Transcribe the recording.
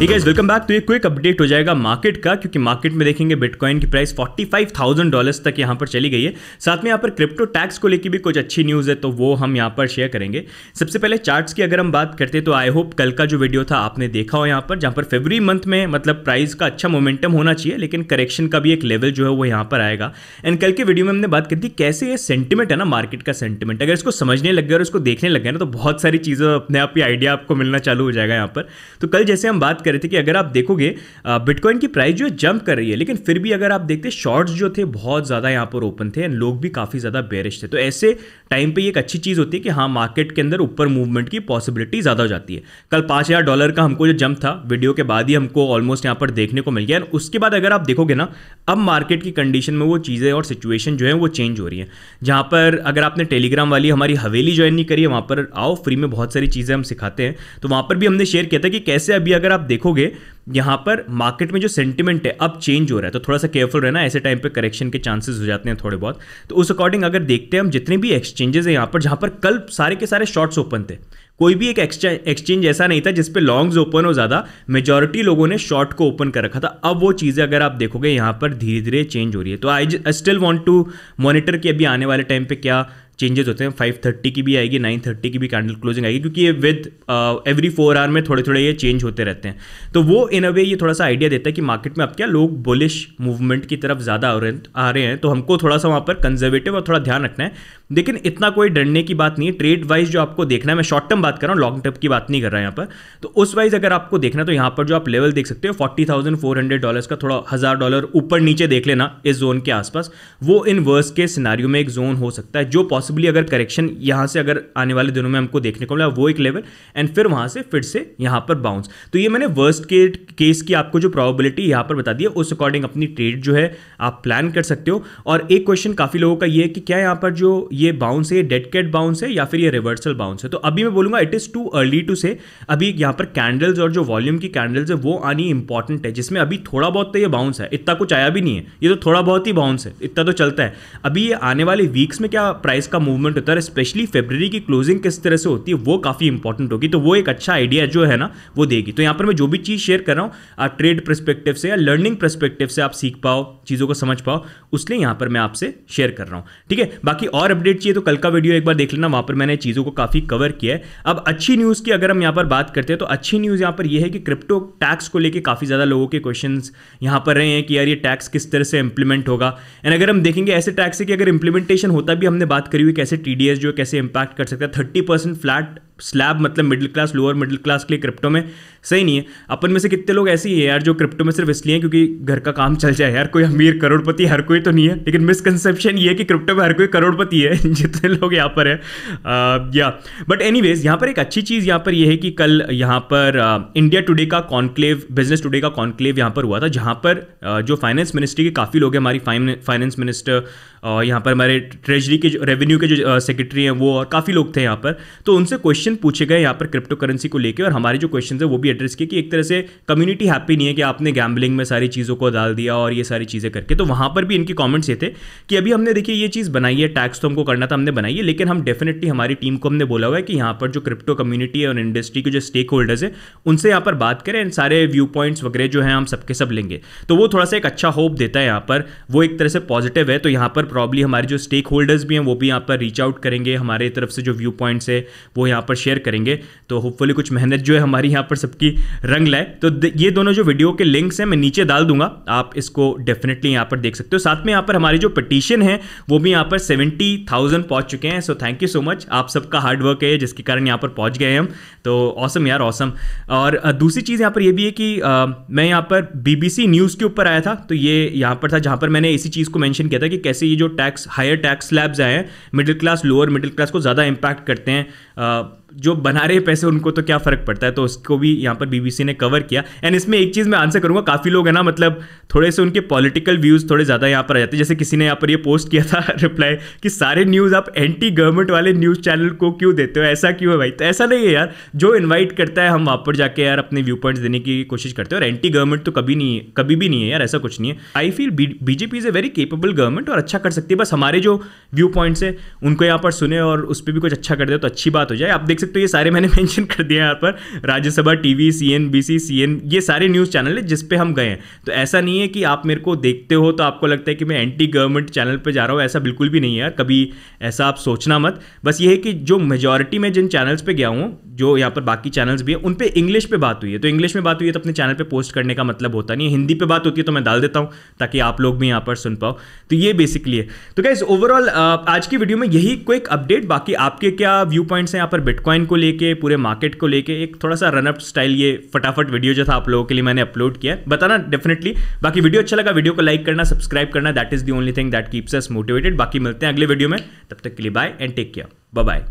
Hey guys, welcome back। तो ये quick update हो जाएगा मार्केट का, क्योंकि मार्केट में देखेंगे बिटकॉइन की प्राइस $45,000 तक यहाँ पर चली गई है। साथ में यहाँ पर क्रिप्टो टैक्स को लेकर भी कुछ अच्छी न्यूज़ है, तो वो हम यहाँ पर शेयर करेंगे। सबसे पहले चार्ट्स की अगर हम बात करते हैं तो आई होप कल का जो वीडियो था आपने देखा हो, यहाँ पर जहाँ पर फरवरी मंथ में मतलब प्राइस का अच्छा मोमेंटम होना चाहिए, लेकिन करेक्शन का भी एक लेवल जो है वो यहाँ पर आएगा। एंड कल के वीडियो में हमने बात करी थी कैसे ये सेंटिमेंट है ना, मार्केट का सेंटिमेंट अगर इसको समझने लग गए और इसको देखने लग गए ना, तो बहुत सारी चीज़ें अपने आप ही आइडिया आपको मिलना चालू हो जाएगा यहाँ पर। तो कल जैसे हम बात रहे थे कि अगर आप देखोगे बिटकॉइन की प्राइस जो है जंप कर रही है, लेकिन फिर भी अगर आप देखते शॉर्ट्स जो थे बहुत ज्यादा यहां पर ओपन थे, लोग भी काफी ज्यादा बेरिश थे। तो ऐसे टाइम पे एक अच्छी चीज होती है कि हाँ, मार्केट के अंदर ऊपर मूवमेंट की पॉसिबिलिटी ज्यादा हो जाती है। कल $5,000 का हमको जो जंप था वीडियो के बाद ही हमको ऑलमोस्ट यहां पर देखने को मिल गया। उसके बाद अगर आप देखोगे ना, अब मार्केट की कंडीशन में वो चीजें और सिचुएशन जो है वो चेंज हो रही है। जहां पर अगर आपने टेलीग्राम वाली हमारी हवेली ज्वाइन नहीं करी है, वहां पर आओ, फ्री में बहुत सारी चीजें हम सिखाते हैं। तो वहां पर भी हमने शेयर किया था कि कैसे अभी अगर आप देखोगे यहाँ पर मार्केट में जो सेंटिमेंट है अब चेंज हो रहा है, तो थोड़ा सा केयरफुल रहना। ऐसे टाइम पे करेक्शन के चांसेस हो जाते हैं थोड़े बहुत। तो उस अकॉर्डिंग अगर देखते हैं हम जितने भी एक्सचेंजेस हैं यहाँ पर, जहाँ पर कल सारे के सारे शॉर्ट्स ओपन थे, कोई भी एक एक्सचेंज ऐसा नहीं था जिस पे लॉन्ग्स ओपन हो ज़्यादा, मेजॉरिटी लोगों ने शॉर्ट को ओपन कर रखा था। अब वो चीज़ें अगर आप देखोगे यहाँ पर धीरे धीरे चेंज हो रही है। तो I still want to monitor कि अभी आने वाले टाइम पर क्या चेंजेस होते हैं। 5:30 की भी आएगी, 9:30 की भी कैंडल क्लोजिंग आएगी, क्योंकि ये विद एवरी 4 आवर में थोड़े थोड़े ये चेंज होते रहते हैं। तो वो इन अ वे ये थोड़ा सा आइडिया देता है कि मार्केट में अब क्या लोग बुलिश मूवमेंट की तरफ ज़्यादा आ रहे हैं। तो हमको थोड़ा सा वहाँ पर कंजर्वेटिव और थोड़ा ध्यान रखना है, लेकिन इतना कोई डरने की बात नहीं है। ट्रेड वाइज जो आपको देखना है, मैं शॉर्ट टर्म बात कर रहा हूँ, लॉन्ग टर्म की बात नहीं कर रहा यहाँ पर। तो उस वाइज अगर आपको देखना है तो यहाँ पर जो आप लेवल देख सकते हो $40,400 का, थोड़ा $1,000 ऊपर नीचे देख लेना इस जोन के आसपास, वो इन वर्स के सिनारियो में एक जोन हो सकता है जो अगर करेक्शन यहां से अगर आने वाले दिनों में हमको देखने को मिला, वो एक लेवल एंड फिर वहां से फिर से यहां पर बाउंस। तो ये मैंने वर्स्ट केस की आपको जो प्रोबेबिलिटी यहां पर बता दी है, उस अकॉर्डिंग अपनी ट्रेड जो है आप प्लान कर सकते हो। और एक क्वेश्चन काफी लोगों का ये है कि क्या यहां पर जो ये बाउंस है डेड कैट बाउंस है या फिर ये रिवर्सल बाउंस है। तो अभी मैं बोलूंगा it is too early to say. अभी यहां पर कैंडल्स और जो वॉल्यूम की कैंडल्स है वो आनी इंपॉर्टेंट है, जिसमें अभी थोड़ा बहुत तो ये बाउंस है, इतना कुछ आया भी नहीं है, ये तो थोड़ा बहुत ही बाउंस है, इतना तो चलता है। अभी ये आने वाले वीक्स में क्या प्राइस का मूवमेंट होता है, स्पेशली फरवरी की क्लोजिंग किस तरह से होती है, वो काफी इंपॉर्टेंट होगी। तो वो एक अच्छा आइडिया जो है ना वो देगी। तो यहां पर मैं जो भी चीज शेयर कर रहा हूं आप ट्रेड पर्सपेक्टिव से या लर्निंग पर्सपेक्टिव से आप सीख पाओ, चीजों को समझ पाओ, उसलिए यहां पर मैं आपसे शेयर कर रहा हूं। ठीक है, बाकी और अपडेट चाहिए तो कल का वीडियो एक बार देख लेना, वहां पर मैंने चीजों को काफी कवर किया है। अब अच्छी न्यूज की अगर हम यहां पर बात करते हैं तो अच्छी न्यूज यहां पर यह है कि क्रिप्टो टैक्स को लेकर काफी ज्यादा लोगों के क्वेश्चन यहां पर रहे हैं कि यार ये टैक्स किस तरह से इंप्लीमेंट होगा। एंड अगर हम देखेंगे ऐसे टैक्स से कि अगर इंप्लीमेंटेशन होता भी, हमने बात करी हुई कैसे TDS जो कैसे इंपैक्ट कर सकता है। 30% फ्लैट स्लैब मतलब middle class, lower middle class के लिए क्रिप्टो में सही नहीं है। अपन में से कितने लोग ऐसे ही है यार जो क्रिप्टो में सिर्फ इसलिए हैं क्योंकि घर का काम चल जाए यार, कोई अमीर करोड़पति हर कोई तो नहीं है। लेकिन मिसकंसेप्शन ये है कि क्रिप्टो में हर कोई करोड़पति है जितने लोग यहाँ पर है या बट एनीवेज यहाँ पर एक अच्छी चीज़ यहाँ पर यह है कि कल यहाँ पर इंडिया टुडे का कॉन्क्लेव, बिजनेस टुडे का कॉन्क्लेव यहाँ पर हुआ था, जहाँ पर जो फाइनेंस मिनिस्ट्री के काफ़ी लोग हैं, हमारी फाइनेंस मिनिस्टर यहाँ पर हमारे ट्रेजरी के रेवेन्यू के जो सेक्रेटरी हैं वो, और काफ़ी लोग थे यहाँ पर। तो उनसे क्वेश्चन पूछे गए यहाँ पर क्रिप्टो करेंसी को लेके, और हमारे जो क्वेश्चंस है वो भी एड्रेस किए कि एक तरह से कम्युनिटी हैप्पी नहीं है कि आपने गैम्बलिंग में सारी चीजों को डाल दिया और ये सारी चीजें करके। तो वहां पर भी इनके कमेंट्स ये थे कि अभी हमने देखिए ये चीज बनाई है, टैक्स तो हमको करना था, हमने बनाई है, लेकिन हम डेफिनेटली हमारी टीम को हमने बोला हुआ है कि यहाँ पर जो क्रिप्टो कम्युनिटी है और इंडस्ट्री के जो स्टेक होल्डर्स है उनसे यहाँ पर बात करें, एंड सारे व्यू पॉइंट्स वगैरह जो है हम सबके सब लेंगे। तो वो थोड़ा सा एक अच्छा होप देता है यहाँ पर, वो एक तरह से पॉजिटिव है। तो यहाँ पर प्रॉब्ली हमारे जो स्टेक होल्डर्स भी हैं वो भी यहाँ पर रीच आउट करेंगे, हमारे तरफ से जो व्यू पॉइंट्स है वो यहाँ पर शेयर करेंगे। तो होपफुली कुछ मेहनत जो है हमारी यहाँ पर सबकी रंग लाए। तो ये दोनों जो वीडियो के लिंक्स हैं मैं नीचे डाल दूंगा, आप इसको डेफिनेटली यहाँ पर देख सकते हो। साथ में यहाँ पर हमारी जो पिटीशन है वो भी यहाँ पर 70,000 पहुँच चुके हैं। So thank you so much, आप सबका हार्ड वर्क है जिसके कारण यहाँ पर पहुँच गए हम। तो ऑसम यार, ऑसम। और दूसरी चीज़ यहाँ पर यह भी है कि मैं यहाँ पर BBC न्यूज़ के ऊपर आया था, तो ये यहाँ पर था जहाँ पर मैंने इसी चीज़ को मैंशन किया था कि कैसे ये जो टैक्स, हायर टैक्स स्लैब्स आए हैं middle class, lower middle class को ज़्यादा इम्पैक्ट करते हैं। जो बना रहे पैसे उनको तो क्या फ़र्क पड़ता है, तो उसको भी यहाँ पर BBC ने कवर किया। एंड इसमें एक चीज़ मैं आंसर करूँगा, काफ़ी लोग है ना मतलब थोड़े से उनके पॉलिटिकल व्यूज़ थोड़े ज़्यादा यहाँ पर आ जाते हैं। जैसे किसी ने यहाँ पर ये पोस्ट किया था रिप्लाई कि सारे न्यूज़ आप एंटी गवर्नमेंट वाले न्यूज़ चैनल को क्यों देते हो, ऐसा क्यों है भाई। तो ऐसा नहीं है यार, जो इन्वाइट करता है हम वहाँ पर जाके यार अपने व्यू पॉइंट्स देने की कोशिश करते हैं, और एंटी गवर्नमेंट तो कभी नहीं, कभी भी नहीं है यार, ऐसा कुछ नहीं है। I feel BJP is a very capable government और अच्छा कर सकती है, बस हमारे जो व्यू पॉइंट्स हैं उनको यहाँ पर सुने और उस पर भी कुछ अच्छा कर दे तो अच्छी बात हो जाए। आप देख देख सकते हो ये सारे मैंने मेंशन कर दिए हैं यहाँ पर, राज्यसभा टीवी, CNBC, CN, ये सारे न्यूज़ चैनल है जिस पे हम गए हैं। तो ऐसा नहीं है कि आप मेरे को देखते हो तो आपको लगता है कि मैं एंटी गवर्नमेंट चैनल पे जा रहा हूँ, ऐसा बिल्कुल भी नहीं है यार, कभी ऐसा आप सोचना मत। बस ये है कि जो मेजॉरिटी में जिन चैनल्स पर गया हूँ, जो यहाँ पर बाकी चैनल्स भी हैं, उन पर इंग्लिश पर बात हुई है, तो इंग्लिश में बात हुई है तो अपने चैनल पर पोस्ट करने का मतलब होता नहीं है। हिंदी पर बात होती है तो मैं डाल देता हूँ ताकि आप लोग भी यहाँ पर सुन पाओ। तो ये बेसिकली है। तो गाइस ओवरऑल आज की वीडियो में यही क्विक अपडेट, बाकी आपके क्या व्यू पॉइंट्स हैं यहाँ पर बिटकॉइन को लेके, पूरे मार्केट को लेके, एक थोड़ा सा रनअप स्टाइल ये फटाफट वीडियो जो था आप लोगों के लिए मैंने अपलोड किया है, बताना डेफिनेटली। बाकी वीडियो अच्छा लगा वीडियो को लाइक करना, सब्सक्राइब करना, that is the only thing that keeps us motivated. बाकी मिलते हैं अगले वीडियो में, तब तक के लिए bye and take care, bye bye.